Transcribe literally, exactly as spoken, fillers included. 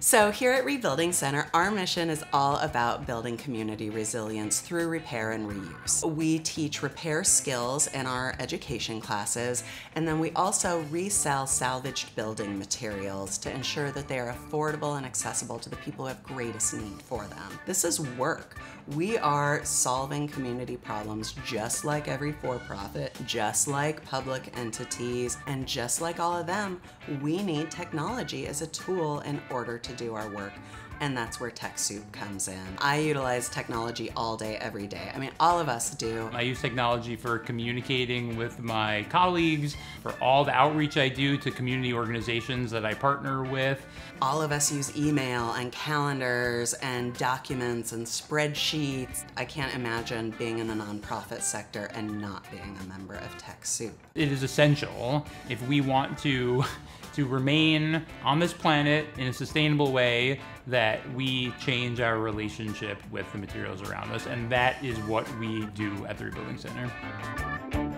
So here at ReBuilding Center, our mission is all about building community resilience through repair and reuse. We teach repair skills in our education classes, and then we also resell salvaged building materials to ensure that they are affordable and accessible to the people who have greatest need for them. This is work. We are solving community problems just like every for-profit, just like public entities, and just like all of them, we need technology as a tool in order to to do our work, and that's where TechSoup comes in. I utilize technology all day, every day. I mean, all of us do. I use technology for communicating with my colleagues, for all the outreach I do to community organizations that I partner with. All of us use email and calendars and documents and spreadsheets. I can't imagine being in the nonprofit sector and not being a member of TechSoup. It is essential if we want to to remain on this planet in a sustainable way that we change our relationship with the materials around us, and that is what we do at the ReBuilding Center.